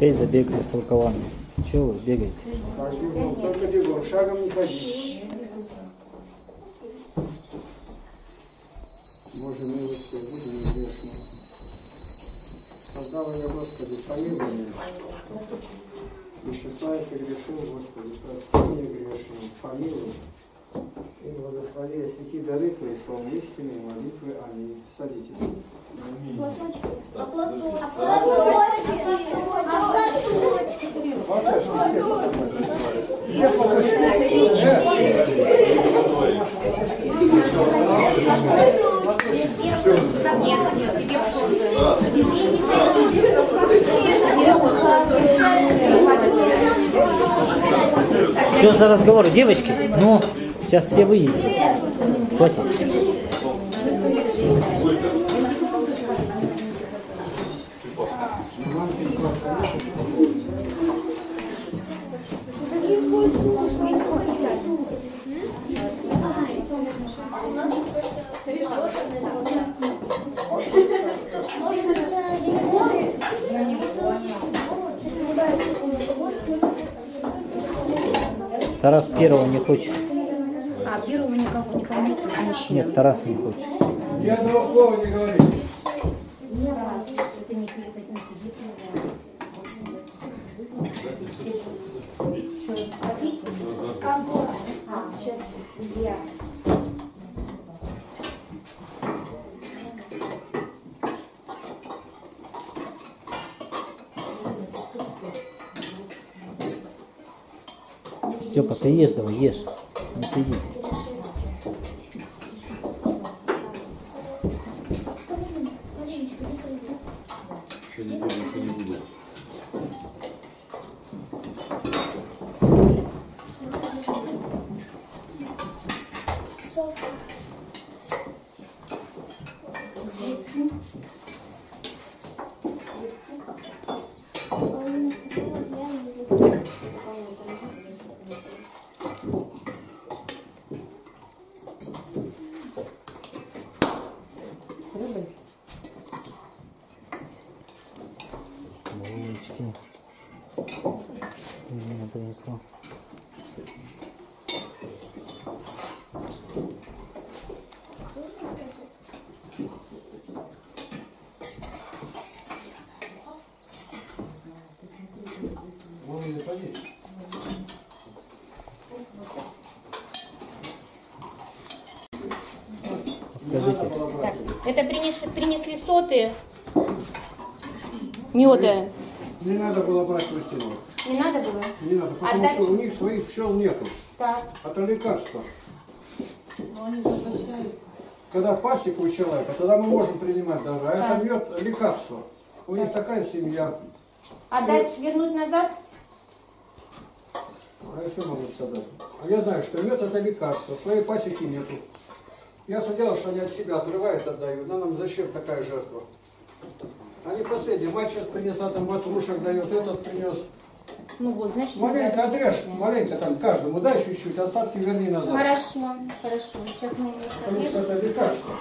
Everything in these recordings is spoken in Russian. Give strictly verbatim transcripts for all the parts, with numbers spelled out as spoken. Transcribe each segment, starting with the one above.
Опять забегали с рукавами. Чего вы бегаете? Только бегом, шагом не ходите. Боже милостивый, будь мне грешным. Создал я, Господи, помилуй меня. Несчастлив и грешил, Господи, прости мне грешным, помилуй. И благослови и освети дары Твои, словом истины и молитвы. Аминь. Садитесь. Аминь. А платочки? А платочки? А платочки? Что за разговор, девочки? Ну... Сейчас все выйдете. Хватит. Тарас первого не хочет. А первого никого никого нет, мужчина. Нет, Тарас не хочет. Я другого слова не говорю. Степа, ты ешь, давай, ешь. Не сиди. Это принес, принесли соты меда. Не, не надо было брать крысиного. Не надо было? Не надо, потому а что дальше? У них своих пчел нету. Так. Это лекарство. Но они возвращаются. Когда пасека у человека, тогда мы можем принимать даже. А так. Это мед лекарство. У так. них такая семья. А дальше вернуть назад? А еще могу сказать. А я знаю, что мед это лекарство. Своей пасеки нету. Я садила, что они от себя отрывают, отдают. Да нам зачем такая жертва? Они последние. Мать сейчас принесла, там ватрушек дает, этот принес. Ну вот, значит... Маленько отрежь, маленько там каждому, дай чуть-чуть, остатки верни назад. Хорошо, хорошо. Сейчас мы немножко... Потому что это лекарство.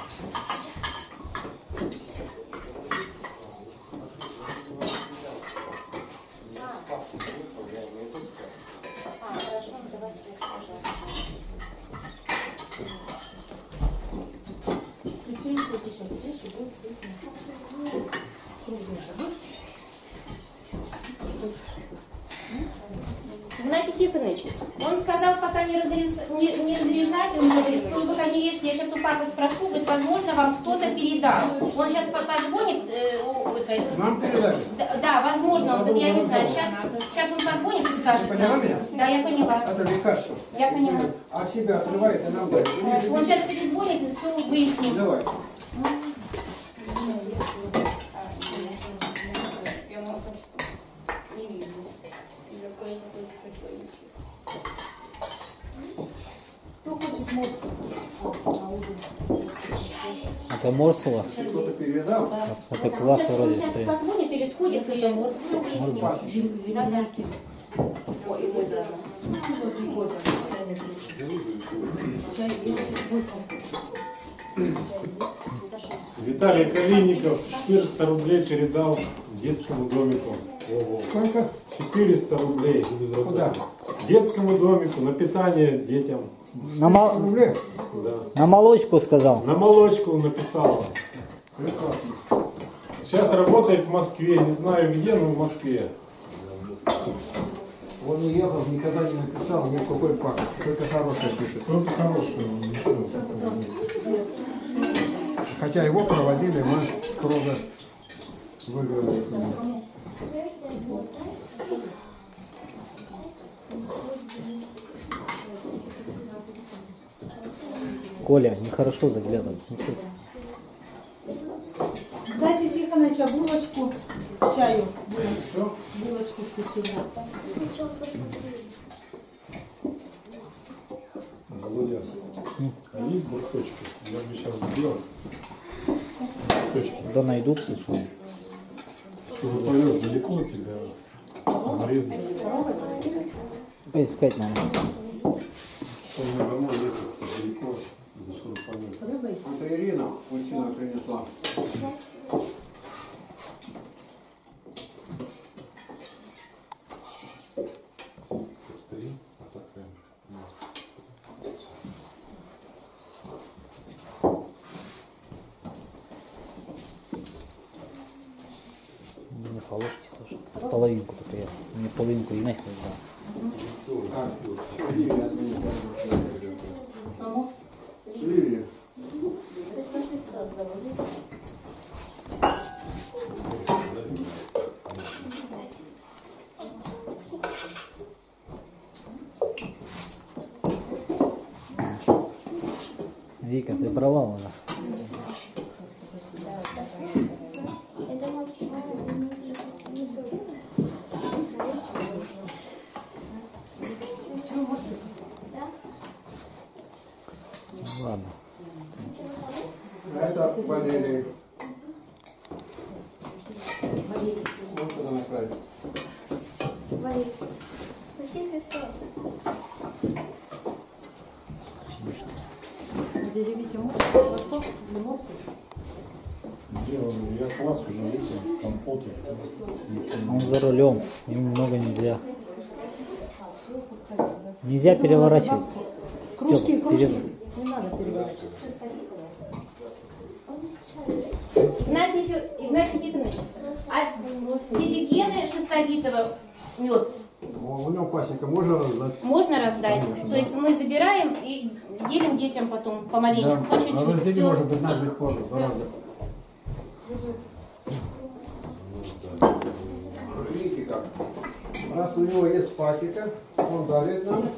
Геннадий Тихонович, он сказал, пока не, разрез... не, не разрежать, он говорит, тоже пока не режьте, я сейчас у папы спрошу, говорит, возможно, вам кто-то передал. Он сейчас позвонит, э, о, это... Нам передали? Да, да, возможно, он говорит, я не знаю, сейчас, сейчас он позвонит и скажет. Ты поняла меня? Да, я поняла. Это лекарство. Я поняла. А себя отрывает и нам дает. Он сейчас перезвонит и все выяснит. Давай. Это морс у вас? Кто-то передал? Да. Это квас сейчас, вроде стоит. Он сейчас позвонит или сходит, или морс, кто выяснит. Земляки. О, и мой заодно. Виталий Калиников четыреста рублей передал детскому домику. Ого. Сколько? четыреста рублей. Куда? Детскому домику, на питание детям. На, мол... да. на молочку сказал? На молочку написал. Прекрасно. Сейчас работает в Москве, не знаю где, но в Москве. Он уехал, никогда не написал, ни в какой пак. Только хорошее пишет. Только хорошее. Хотя его проводили, мы тоже выиграли. Коля, нехорошо заглядывать. Дайте, Тихоныч, булочку к чаю. Булочку, булочку к чаю. Володя, а есть бурсочки? Я бы сейчас сделал. Да найду, слышал. Что же повез далеко от тебя? Нарезать. Поискать надо. Что у меня домой ехать далеко? За что же повез? Это Ирина, мужчина принесла. Половинку только я. Не половинку и нахер не знаю. Кому? Ливия. Христа Христа заводи. Вика, ты брала уже? Он за рулем, ему много нельзя. Нельзя переворачивать. Кружки, Степа, кружки. Перев... Не надо переворачивать. Игнатий, Игнатий Николаевич, а дяди Гены Шерстобитова мед? У него пасека, можно раздать? Можно раздать. Конечно, то есть мы забираем и делим детям потом помаленьку, да, по чуть-чуть. Все. Может быть, надо легко, гораздо. Видите как? Раз у него есть пасека, он дарит нам.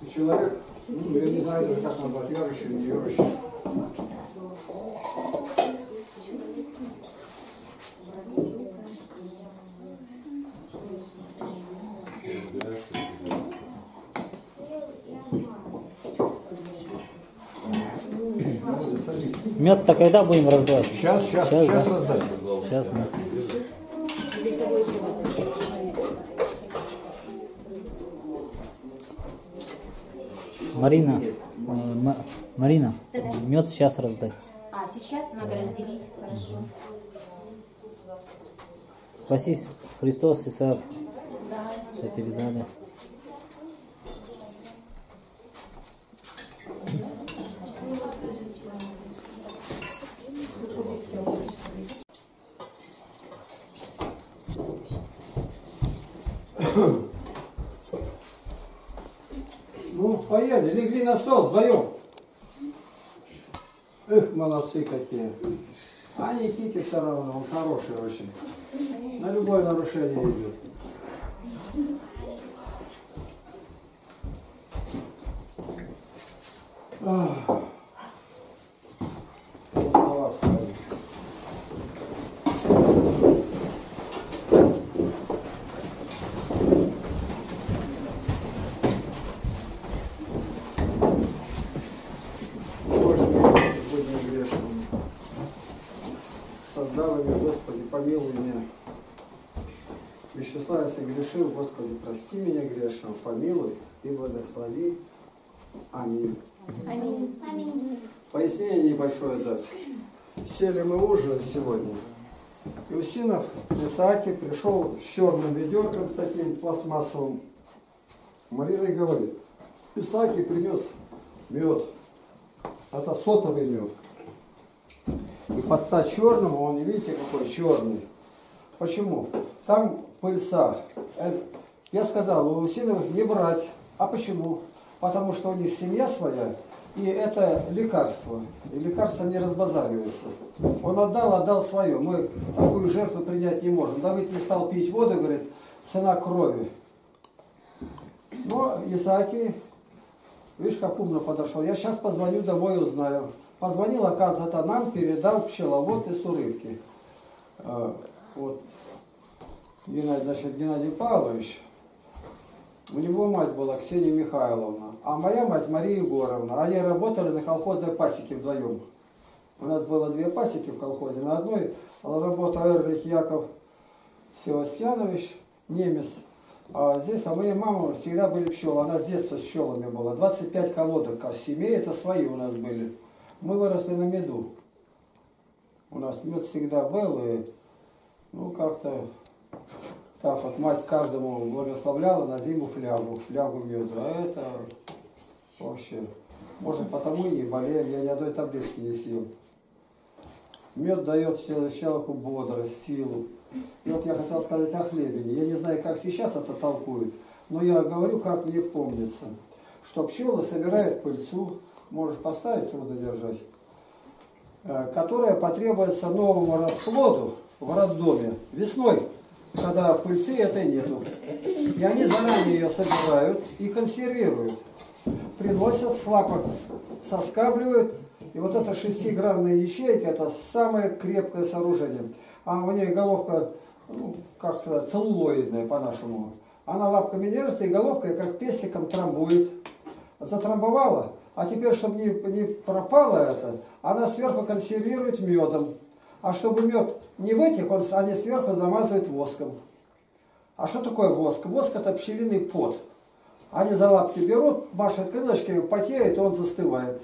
И человек, ну, я не знаю даже, как назвать, ярыш или не ярыш. Мед-то когда будем раздавать? Сейчас, сейчас, сейчас, сейчас да. раздать. Сейчас да. Марина, э, Марина, да. Мед сейчас раздать. А, сейчас надо разделить, хорошо. Спасись, Христос и Сад. Да. Все передали. Поели, легли на стол вдвоем. Эх, молодцы какие. А Никите все равно, он хороший очень. На любое нарушение идет. Ах. Грешил, Господи, прости меня грешного, помилуй и благослови. Аминь. Аминь. Аминь. Пояснение небольшое дать. Сели мы ужинать сегодня. Иусинов в Исааке пришел с черным ведерком, с таким пластмассовым. Марина и говорит: Исааки принес мед, это сотовый мед. И под стать черному, он, видите, какой черный. Почему? Там пыльца. Я сказал, у Иусиновых не брать. А почему? Потому что у них семья своя, и это лекарство. И лекарство не разбазаривается. Он отдал, отдал свое. Мы такую жертву принять не можем. Давид не стал пить воду, говорит, цена крови. Но Исааки, видишь, как умно подошел. Я сейчас позвоню домой и узнаю. Позвонил, оказывается, нам передал пчеловод из Сурывки. Вот. Геннадий, значит, Геннадий Павлович, у него мать была Ксения Михайловна, а моя мать Мария Егоровна. Они работали на колхозной пасеке вдвоем. У нас было две пасеки в колхозе. На одной работал Эрвих Яков Севастьянович, немец. А здесь, а моей мамы всегда были пчелы. Она с детства с пчелами была. двадцать пять колодок в семье, это свои у нас были. Мы выросли на меду. У нас мед всегда был, и ну как-то так вот мать каждому благословляла на зиму флягу, флягу меда. А это вообще, может потому и не болею, я ни одной таблетки не съел. Мед дает человеку бодрость, силу. И вот я хотел сказать о хлебине. Я не знаю, как сейчас это толкуют, но я говорю, как мне помнится, что пчелы собирают пыльцу, можешь поставить, трудно держать, которая потребуется новому расплоду в роддоме весной, когда пыльцы этой нету. И они заранее ее собирают и консервируют. Приносят, с лапок соскабливают. И вот это шестигранные ячейки, это самое крепкое сооружение. А у нее головка, ну, как-то целлулоидная по-нашему. Она лапками держится и головкой, как пестиком, трамбует. Затрамбовала. А теперь, чтобы не, не пропало это, она сверху консервирует медом. А чтобы мед не вытек, он, они сверху замазывают воском. А что такое воск? Воск — это пчелиный пот. Они за лапки берут, машут крылышками, потеют, и он застывает.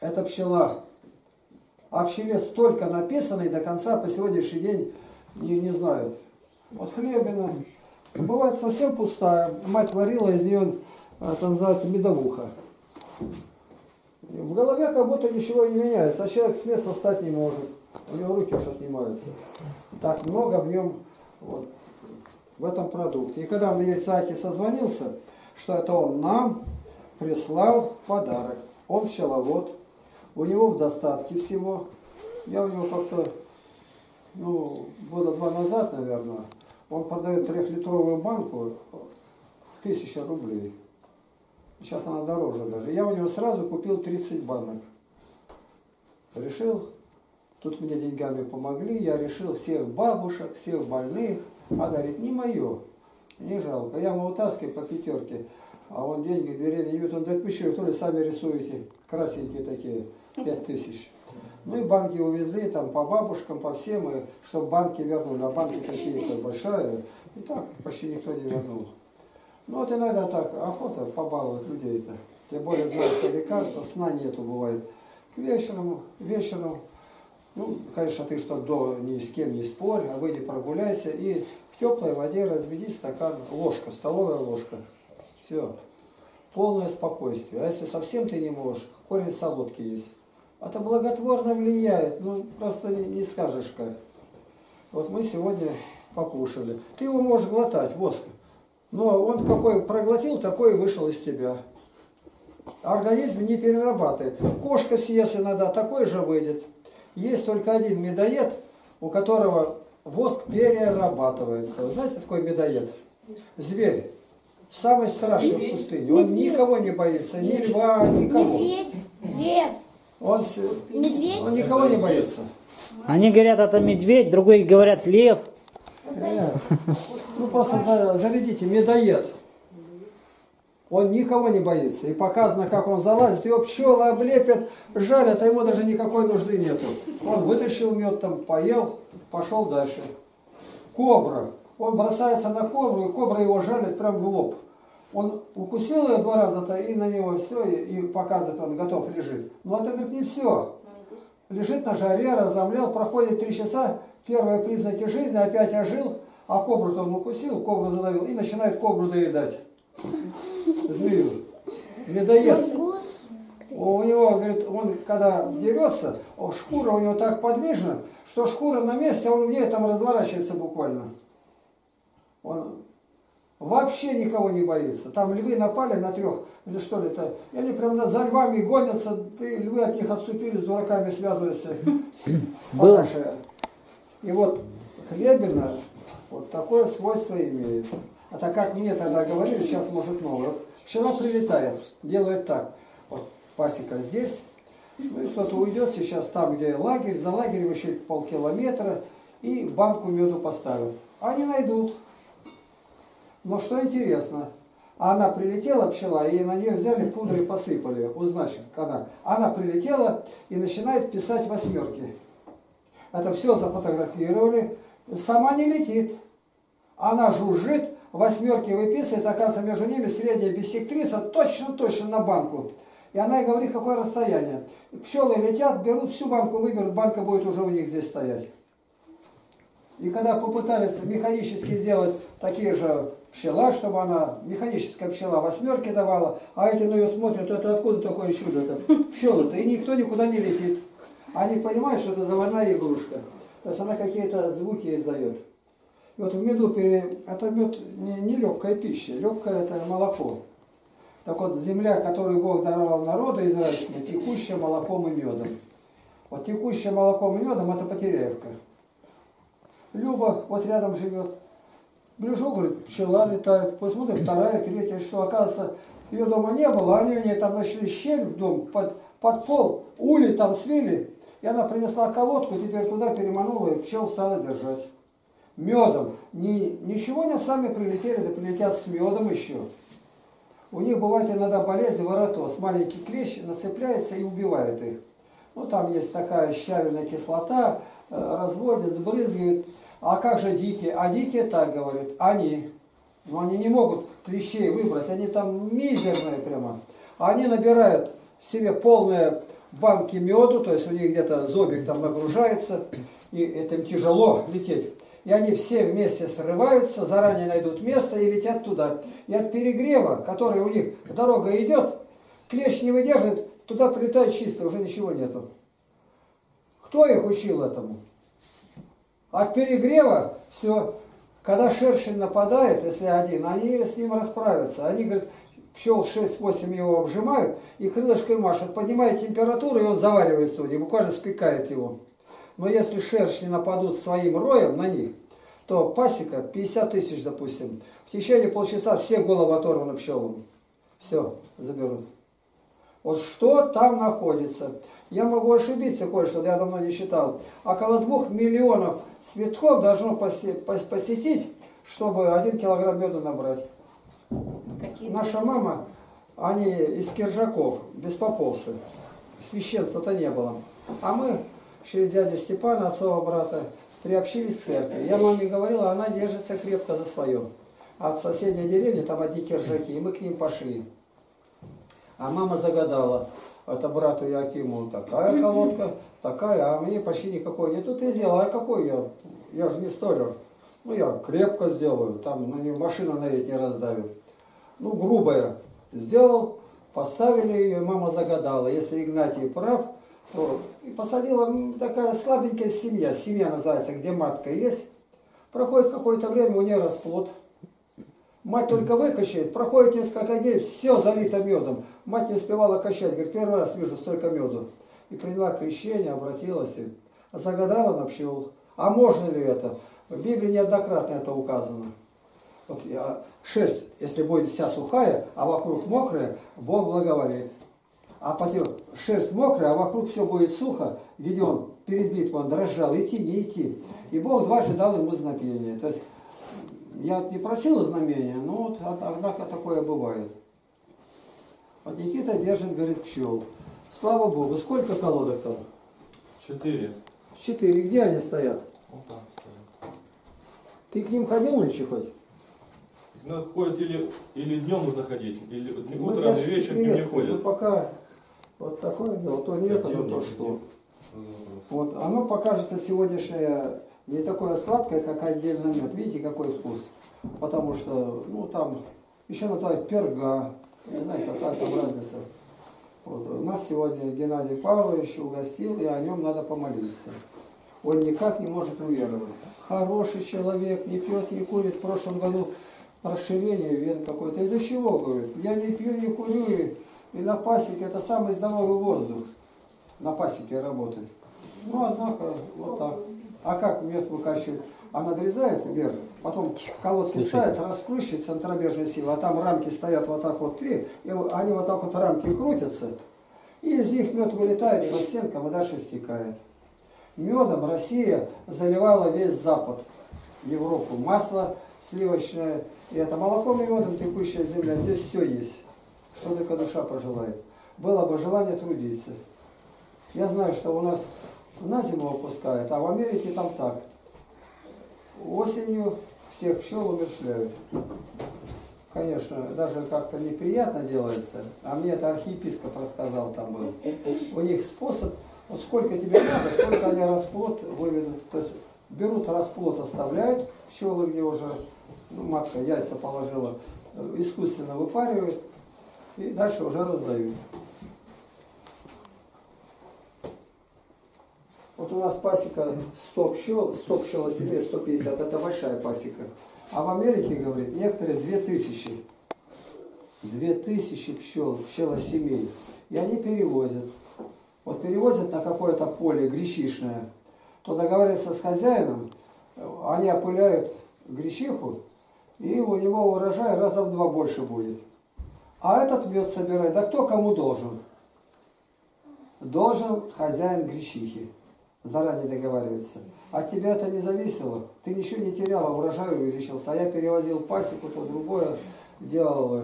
Это пчела. А пчеле столько написано, и до конца по сегодняшний день не, не знают. Вот хлебина бывает совсем пустая. Мать варила из нее, это называется, медовуха. В голове как будто ничего не меняется, а человек с места встать не может. У него руки уже снимаются. Так много в нем, вот, в этом продукте. И когда мне Исааки созвонился, что это он нам прислал подарок. Он пчеловод, у него в достатке всего. Я у него как-то, ну, года два назад, наверное, он продает трехлитровую банку, тысяча рублей. Сейчас она дороже даже. Я у него сразу купил тридцать банок. Решил. Тут мне деньгами помогли. Я решил всех бабушек, всех больных. А дарить не мое. Не жалко. Я ему вытаскиваю по пятерке. А он деньги в дверей не бьют. Он говорит: вы еще то ли сами рисуете. Красенькие такие. Пять тысяч. Ну и банки увезли там по бабушкам, по всем. И чтобы банки вернули. А банки такие-то большие. И так почти никто не вернул. Ну вот иногда так, охота побаловать людей-то. Тем более знаю, что лекарства, сна нету бывает. К вечеру, вечеру, ну, конечно, ты что, до ни с кем не спорь, а выйди прогуляйся и в теплой воде разведи стакан, ложка, столовая ложка. Все. Полное спокойствие. А если совсем ты не можешь, корень солодки есть. Это благотворно влияет, ну просто не, не скажешь как. Вот мы сегодня покушали. Ты его можешь глотать, воск. Но он какой проглотил, такой и вышел из тебя. Организм не перерабатывает. Кошка съест иногда, такой же выйдет. Есть только один медоед, у которого воск перерабатывается. Вы знаете, такой медоед? Зверь. Самый страшный в пустыне. Он никого не боится. Ни льва, никого. Он, он никого не боится. Они говорят, это медведь, другие говорят, лев. Ну просто заведите, медоед. Он никого не боится. И показано, как он залазит. Его пчелы облепят, жарят, а ему даже никакой нужды нету. Он вытащил мед там, поел, пошел дальше. Кобра. Он бросается на кобру, и кобра его жарит прям в лоб. Он укусил ее два раза-то, и на него все, и, и показывает, он готов, лежит. Но это, говорит, не все. лежит на жаре, разомлел, проходит три часа, первые признаки жизни, опять ожил, а кобру-то он укусил, кобру задавил, и начинает кобру доедать. Змею. Медоед. У него, говорит, он когда дерется, шкура у него так подвижна, что шкура на месте, он в ней там разворачивается буквально. Он вообще никого не боится. Там львы напали на трех, или что ли это, и они прям за львами гонятся, и львы от них отступили, с дураками связываются. Подальше. И вот хлебина вот такое свойство имеет. А так как мне тогда говорили, сейчас может новое. Пчела прилетает, делает так. Вот пасека здесь, ну и кто-то уйдет сейчас там, где лагерь, за лагерем еще полкилометра, и банку меду поставят. Они найдут. Но что интересно, она прилетела, пчела, и на нее взяли пудры и посыпали. Узнать, как она. Она прилетела и начинает писать восьмерки. Это все зафотографировали. Сама не летит. Она жужжит, восьмерки выписывает, оказывается, между ними средняя биссектриса точно-точно на банку. И она и говорит, какое расстояние. Пчелы летят, берут всю банку, выберут, банка будет уже у них здесь стоять. И когда попытались механически сделать такие же пчела, чтобы она, механическая пчела, восьмерки давала, а эти на нее смотрят, это откуда такое чудо-то? Пчелы-то, и никто никуда не летит. Они понимают, что это заводная игрушка. То есть она какие-то звуки издает. И вот в меду, пере... это мед не, не легкая пища, легкое это молоко. Так вот, земля, которую Бог даровал народу израильскому, текущая молоком и медом. Вот текущая молоком и медом, это Потеряевка. Люба вот рядом живет. Гляжу, говорит, пчела летает. Посмотрим, вторая, третья, что оказывается, ее дома не было, они у нее там нашли щель в дом, под, под пол, улей там свили. И она принесла колодку, теперь туда переманула, и пчел стала держать. Медом. Ни, ничего не сами прилетели, да прилетят с медом еще. У них бывает иногда болезнь воротос. Маленький клещ нацепляется и убивает их. Ну там есть такая щавельная кислота, разводят, сбрызгивают. А как же дикие? А дикие так говорят. Они. Но они не могут клещей выбрать. Они там мизерные прямо. Они набирают себе полные банки меду. То есть у них где-то зобик там нагружается. И этим тяжело лететь. И они все вместе срываются, заранее найдут место и летят туда. И от перегрева, который у них дорога идет, клещ не выдержит, туда прилетает чисто, уже ничего нету. Кто их учил этому? От перегрева все. Когда шершень нападает, если один, они с ним расправятся. Они, говорят, пчел шесть-восемь его обжимают и крылышкой машут. Поднимает температуру, и он заваривается у них, буквально спекает его. Но если шершни нападут своим роем на них, то пасека пятьдесят тысяч, допустим, в течение полчаса все головы оторваны пчелам. Все, заберут. Вот что там находится. Я могу ошибиться кое-что, я давно не считал. Около двух миллионов цветков должно посетить, чтобы один килограмм меда набрать. Какие Наша мама, они из Киржаков, беспоповцы. Священства-то не было. А мы через дядю Степана, отцова брата, приобщились к церкви. Я маме говорила, она держится крепко за свое. А в соседней деревне там одни киржаки, и мы к ним пошли. А мама загадала, это брату Якиму такая колодка, такая, а мне почти никакой нету. Ты сделала, а какой я? Я же не столяр. Ну я крепко сделаю, там на нее машина наедет, не раздавит. Ну грубая. Сделал, поставили ее, мама загадала. Если Игнатий прав, то и посадила такая слабенькая семья, семья называется, где матка есть. Проходит какое-то время, у нее расплод. Мать только выкачает, проходит несколько дней, все залито медом. Мать не успевала качать, говорит, первый раз вижу столько меду. И приняла крещение, обратилась, и загадала на пчел. А можно ли это? В Библии неоднократно это указано. Вот я, шерсть, если будет вся сухая, а вокруг мокрая, Бог благоволит. А потом шерсть мокрая, а вокруг все будет сухо, ведь он перед битвой он дрожал, идти, не идти. И Бог дважды дал ему знамение. То есть я не просила знамения, но вот, однако такое бывает. Вот Никита держит, говорит, пчел. Слава Богу, сколько колодок там? Четыре. Четыре. Где они стоят? Вот там стоят. Ты к ним ходил ночью хоть? Ну, ходят или, или днем нужно ходить, или утром, или вечером не ходят. Ну, пока вот такое дело, то нет, то что. Вот, оно покажется сегодняшнее не такое сладкое, как отдельно мед. Видите, какой вкус? Потому что, ну, там еще называют перга. Не знаю, какая там разница. Вот. У нас сегодня Геннадий Павлович угостил, и о нем надо помолиться. Он никак не может уверовать. Хороший человек, не пьет, не курит. В прошлом году расширение вен какое-то. Из-за чего, говорит? Я не пью, не курю. И, и на пасеке это самый здоровый воздух. На пасеке работать. Ну, однако, вот так. А как мед выкачивает? Она надрезает вверх, потом колодцы ставит, раскручивает центробежная сила, а там рамки стоят вот так вот три, и они вот так вот рамки крутятся, и из них мед вылетает по стенкам и дальше стекает. Медом Россия заливала весь Запад, Европу, масло сливочное, и это молоком и медом текущая земля, здесь все есть, что только душа пожелает. Было бы желание трудиться. Я знаю, что у нас на зиму опускают, а в Америке там так. Осенью всех пчел умершляют. Конечно, даже как-то неприятно делается. А мне это архиепископ рассказал, там был. У них способ, вот сколько тебе надо, сколько они расплод выведут. То есть берут расплод, оставляют, пчелы, где уже ну, матка яйца положила, искусственно выпаривают и дальше уже раздают. Вот у нас пасека сто пчел, сто пчел себе сто пятьдесят, это большая пасека. А в Америке, говорит, некоторые две тысячи. две тысячи пчел, пчелосемей. И они перевозят. Вот перевозят на какое-то поле гречишное. То договариваются с хозяином, они опыляют гречиху, и у него урожай раза в два больше будет. А этот мед собирает, да кто кому должен? Должен хозяин гречихи. Заранее договариваться. От тебя это не зависело. Ты ничего не теряла, урожай увеличился. А я перевозил пасеку, то другое делал.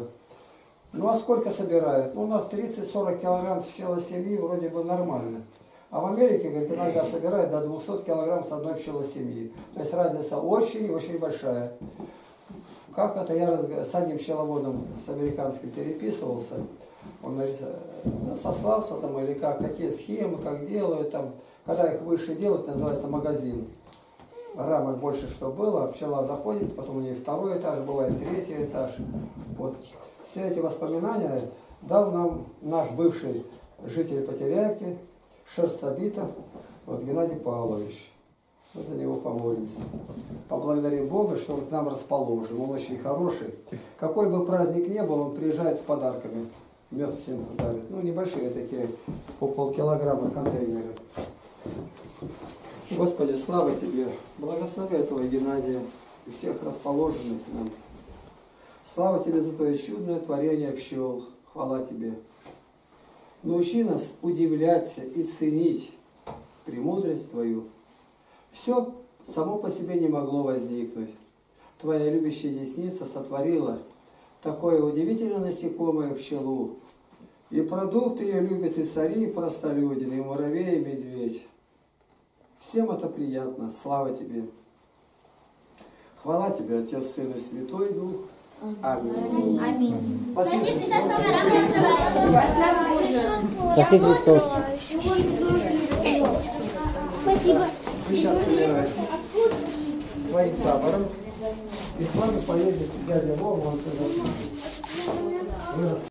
Ну а сколько собирают? Ну, у нас тридцать-сорок килограмм с пчелосемьи вроде бы нормально. А в Америке, говорит, иногда собирают до двухсот килограмм с одной пчелосемьи. То есть разница очень-очень большая. Как это? Я разговаривал с одним пчеловодом, с американским переписывался. Он сослался там или как, какие схемы, как делают там. Когда их выше делать, называется магазин. Рамок больше, что было, пчела заходит, потом у нее второй этаж, бывает третий этаж. Вот. Все эти воспоминания дал нам наш бывший житель Потеряевки, Шерстобитов, вот, Геннадий Павлович. Мы за него помолимся. Поблагодарим Бога, что он к нам расположен. Он очень хороший. Какой бы праздник ни был, он приезжает с подарками. Мед всем дарит. Ну, небольшие такие, по полкилограмма контейнеры. Господи, слава Тебе! Благослови этого Геннадия и всех расположенных нам. Слава Тебе за Твое чудное творение пчел. Хвала Тебе! Научи нас удивляться и ценить премудрость Твою. Все само по себе не могло возникнуть. Твоя любящая десница сотворила такое удивительно насекомое пчелу. И продукт ее любят и цари, и простолюдин, и муравей, и медведь. Всем это приятно. Слава Тебе. Хвала Тебе, Отец, Сын и Святой Дух. Аминь. Аминь. Спаси Христос. Спасибо. Мы сейчас собираем своим табором. И с вами поедет дядя Бог.